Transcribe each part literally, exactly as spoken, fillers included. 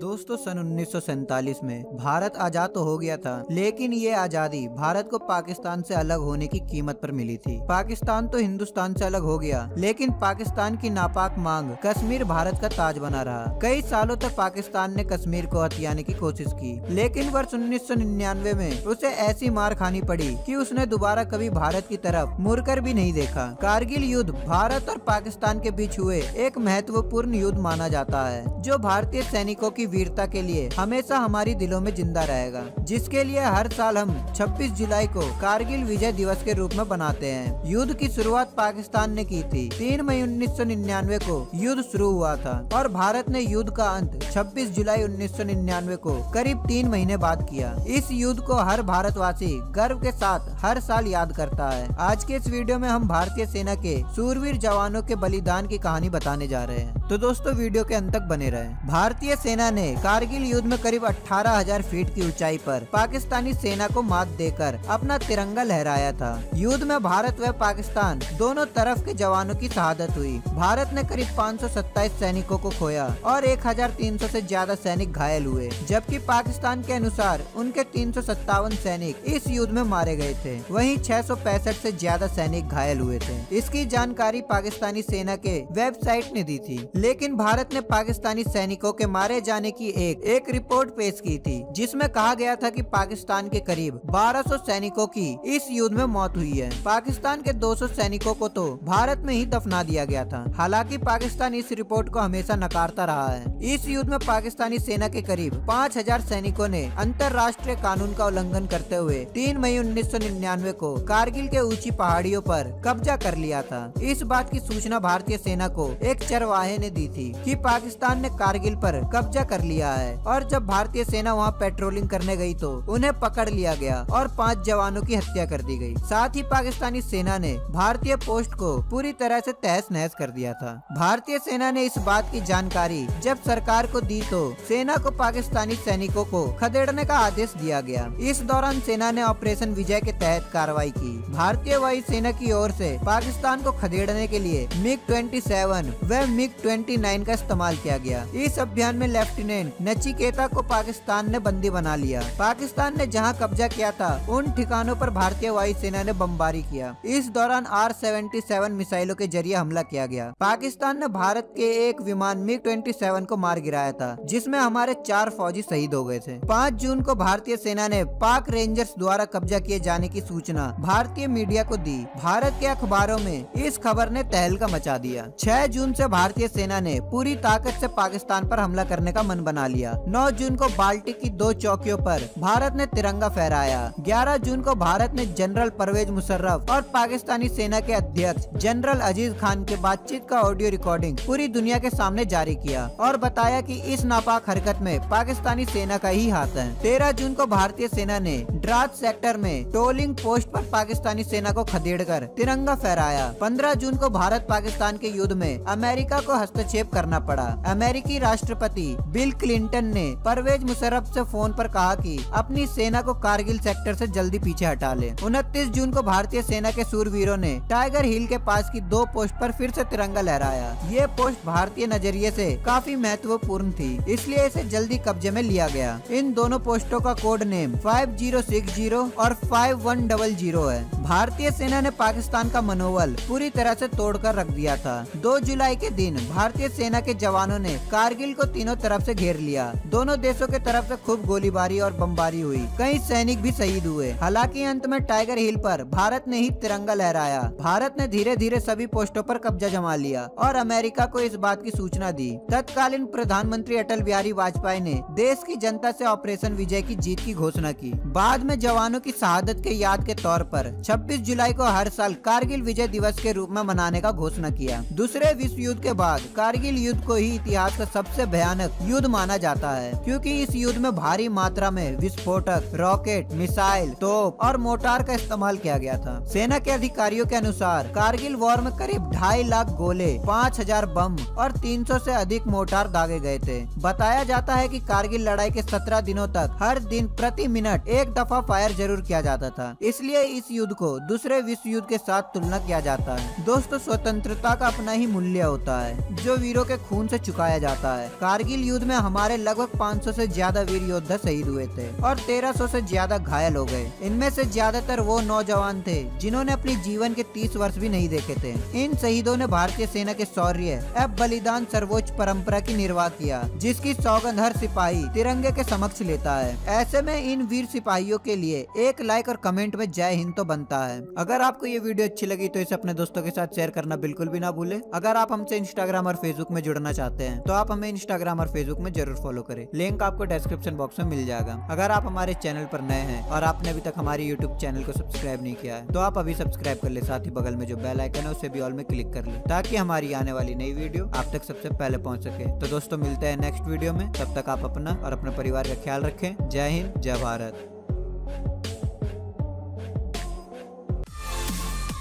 दोस्तों सन उन्नीस सौ सैतालीस में भारत आजाद तो हो गया था, लेकिन ये आजादी भारत को पाकिस्तान से अलग होने की कीमत पर मिली थी। पाकिस्तान तो हिंदुस्तान से अलग हो गया, लेकिन पाकिस्तान की नापाक मांग कश्मीर भारत का ताज बना रहा। कई सालों तक पाकिस्तान ने कश्मीर को हथियाने की कोशिश की, लेकिन वर्ष उन्नीस सौ निन्यानवे में उसे ऐसी मार खानी पड़ी कि उसने दोबारा कभी भारत की तरफ मुड़कर भी नहीं देखा। कारगिल युद्ध भारत और पाकिस्तान के बीच हुए एक महत्वपूर्ण युद्ध माना जाता है, जो भारतीय सैनिकों की वीरता के लिए हमेशा हमारी दिलों में जिंदा रहेगा, जिसके लिए हर साल हम छब्बीस जुलाई को कारगिल विजय दिवस के रूप में बनाते हैं। युद्ध की शुरुआत पाकिस्तान ने की थी। तीन मई उन्नीस सौ निन्यानवे को युद्ध शुरू हुआ था और भारत ने युद्ध का अंत छब्बीस जुलाई उन्नीस सौ निन्यानवे को करीब तीन महीने बाद किया। इस युद्ध को हर भारतवासी गर्व के साथ हर साल याद करता है। आज के इस वीडियो में हम भारतीय सेना के सूरवीर जवानों के बलिदान की कहानी बताने जा रहे हैं, तो दोस्तों वीडियो के अंत तक बने रहें। भारतीय सेना ने कारगिल युद्ध में करीब अठारह हज़ार फीट की ऊंचाई पर पाकिस्तानी सेना को मात देकर अपना तिरंगा लहराया था। युद्ध में भारत व पाकिस्तान दोनों तरफ के जवानों की शहादत हुई। भारत ने करीब पाँच सौ सत्ताईस सैनिकों को खोया और एक हज़ार तीन सौ से ज्यादा सैनिक घायल हुए, जबकि पाकिस्तान के अनुसार उनके तीन सौ सत्तावन सैनिक इस युद्ध में मारे गए थे, वहीं छह सौ पैंसठ से ज्यादा सैनिक घायल हुए थे। इसकी जानकारी पाकिस्तानी सेना के वेबसाइट ने दी थी, लेकिन भारत ने पाकिस्तानी सैनिकों के मारे जाने की एक एक रिपोर्ट पेश की थी, जिसमें कहा गया था कि पाकिस्तान के करीब बारह सौ सैनिकों की इस युद्ध में मौत हुई है। पाकिस्तान के दो सौ सैनिकों को तो भारत में ही दफना दिया गया था। हालांकि पाकिस्तान इस रिपोर्ट को हमेशा नकारता रहा है। इस युद्ध में पाकिस्तानी सेना के करीब पाँच हज़ार सैनिकों ने अंतर्राष्ट्रीय कानून का उल्लंघन करते हुए तीन मई उन्नीस सौ निन्यानवे को कारगिल के ऊंची पहाड़ियों पर कब्जा कर लिया था। इस बात की सूचना भारतीय सेना को एक चरवाहे ने दी थी कि पाकिस्तान ने कारगिल पर कब्जा कर लिया है, और जब भारतीय सेना वहां पेट्रोलिंग करने गई तो उन्हें पकड़ लिया गया और पांच जवानों की हत्या कर दी गई। साथ ही पाकिस्तानी सेना ने भारतीय पोस्ट को पूरी तरह से तहस नहस कर दिया था। भारतीय सेना ने इस बात की जानकारी जब सरकार को दी तो सेना को पाकिस्तानी सैनिकों को खदेड़ने का आदेश दिया गया। इस दौरान सेना ने ऑपरेशन विजय के तहत कार्रवाई की। भारतीय वायुसेना की ओर से पाकिस्तान को खदेड़ने के लिए मिग सत्ताईस व मिग उनतीस का इस्तेमाल किया गया। इस अभियान में लेफ्टिनेंट नचिकेता को पाकिस्तान ने बंदी बना लिया। पाकिस्तान ने जहां कब्जा किया था उन ठिकानों पर भारतीय वायुसेना ने बमबारी किया। इस दौरान आर सेवेंटी सेवन मिसाइलों के जरिए हमला किया गया। पाकिस्तान ने भारत के एक विमान मिग सत्ताईस को मार गिराया था, जिसमें हमारे चार फौजी शहीद हो गए थे। पाँच जून को भारतीय सेना ने पाक रेंजर्स द्वारा कब्जा किए जाने की सूचना भारतीय मीडिया को दी। भारत के अखबारों में इस खबर ने तहलका मचा दिया। छह जून से भारतीय सेना ने पूरी ताकत से पाकिस्तान पर हमला करने का मन बना लिया। नौ जून को बाल्टी की दो चौकियों पर भारत ने तिरंगा फहराया। ग्यारह जून को भारत ने जनरल परवेज मुशर्रफ और पाकिस्तानी सेना के अध्यक्ष जनरल अजीज खान के बातचीत का ऑडियो रिकॉर्डिंग पूरी दुनिया के सामने जारी किया और बताया कि इस नापाक हरकत में पाकिस्तानी सेना का ही हाथ है। तेरह जून को भारतीय सेना ने ड्राज सेक्टर में टोलिंग पोस्ट पर पाकिस्तानी सेना को खदेड़कर तिरंगा फहराया। पंद्रह जून को भारत पाकिस्तान के युद्ध में अमेरिका को हस्तक्षेप करना पड़ा। अमेरिकी राष्ट्रपति बिल क्लिंटन ने परवेज मुशर्रफ से फोन पर कहा कि अपनी सेना को कारगिल सेक्टर से जल्दी पीछे हटा ले। उनतीस जून को भारतीय सेना के सूरवीरों ने टाइगर हिल के पास की दो पोस्ट पर फिर से तिरंगा लहराया। ये पोस्ट भारतीय नजरिए से काफी महत्वपूर्ण थी, इसलिए इसे जल्दी कब्जे में लिया गया। इन दोनों पोस्टों का code name five zero six zero और फाइव वन डबल ज़ीरो है। भारतीय सेना ने पाकिस्तान का मनोबल पूरी तरह से तोड़कर रख दिया था। दो जुलाई के दिन भारतीय सेना के जवानों ने कारगिल को तीनों तरफ से घेर लिया। दोनों देशों के तरफ से खूब गोलीबारी और बमबारी हुई। कई सैनिक भी शहीद हुए। हालांकि अंत में टाइगर हिल पर भारत ने ही तिरंगा लहराया। भारत ने धीरे धीरे सभी पोस्टों पर कब्जा जमा लिया और अमेरिका को इस बात की सूचना दी। तत्कालीन प्रधानमंत्री अटल बिहारी वाजपेयी ने देश की जनता से ऑपरेशन विजय की जीत की घोषणा की। बाद में जवानों की शहादत के याद के तौर पर छब्बीस जुलाई को हर साल कारगिल विजय दिवस के रूप में मनाने का घोषणा किया। दूसरे विश्व युद्ध के बाद कारगिल युद्ध को ही इतिहास का सबसे भयानक युद्ध माना जाता है, क्योंकि इस युद्ध में भारी मात्रा में विस्फोटक, रॉकेट, मिसाइल, तोप और मोटार का इस्तेमाल किया गया था। सेना के अधिकारियों के अनुसार कारगिल वॉर में करीब ढाई लाख गोले, पाँच हजार बम और तीन सौ से अधिक मोटार दागे गए थे। बताया जाता है कि कारगिल लड़ाई के सत्रह दिनों तक हर दिन प्रति मिनट एक दफा फायर जरूर किया जाता था, इसलिए इस युद्ध को दूसरे विश्व युद्ध के साथ तुलना किया जाता है। दोस्तों स्वतंत्रता का अपना ही मूल्य होता है। जो वीरों के खून से चुकाया जाता है। कारगिल युद्ध में हमारे लगभग पाँच सौ से ज्यादा वीर योद्धा शहीद हुए थे और तेरह सौ से ज्यादा घायल हो गए। इनमें से ज्यादातर वो नौजवान थे जिन्होंने अपने जीवन के तीस वर्ष भी नहीं देखे थे। इन शहीदों ने भारतीय सेना के शौर्य एवं बलिदान सर्वोच्च परंपरा की निर्वाह किया, जिसकी सौगंध हर सिपाही तिरंगे के समक्ष लेता है। ऐसे में इन वीर सिपाहियों के लिए एक लाइक और कमेंट में जय हिंद तो बनता है। अगर आपको ये वीडियो अच्छी लगी तो इसे अपने दोस्तों के साथ शेयर करना बिल्कुल भी ना भूले। अगर आप हमसे इंस्टाग्राम और फेसबुक में जुड़ना चाहते हैं तो आप हमें इंस्टाग्राम और फेसबुक में जरूर फॉलो करें, लिंक आपको डिस्क्रिप्शन बॉक्स में मिल जाएगा। अगर आप हमारे चैनल पर नए हैं और आपने अभी तक हमारे यूट्यूब चैनल को सब्सक्राइब नहीं किया है तो आप अभी सब्सक्राइब कर ले, साथ ही बगल में जो बेल आइकन है उसे भी ऑल में क्लिक कर ले ताकि हमारी आने वाली नई वीडियो आप तक सबसे पहले पहुँच सके। तो दोस्तों मिलते हैं नेक्स्ट वीडियो में, तब तक आप अपना और अपने परिवार का ख्याल रखें। जय हिंद, जय भारत।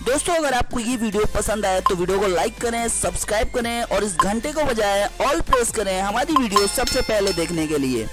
दोस्तों अगर आपको ये वीडियो पसंद आए तो वीडियो को लाइक करें, सब्सक्राइब करें और इस घंटे को बजाएं, ऑल प्रेस करें हमारी वीडियो सबसे पहले देखने के लिए।